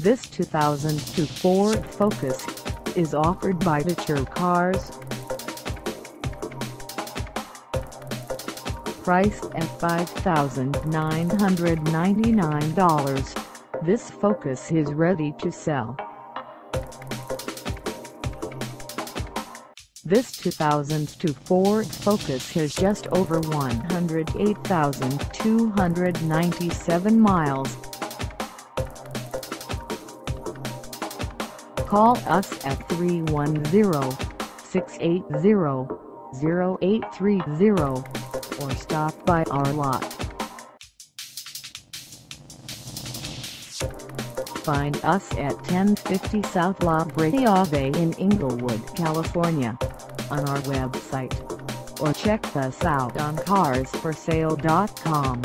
This 2002 Ford Focus is offered by Diture Cars. Priced at $5,999, this Focus is ready to sell. This 2002 Ford Focus has just over 108,297 miles. Call us at 310-680-0830 or stop by our lot. Find us at 1050 South La Brea in Inglewood, California, on our website, or check us out on Carsforsale.com.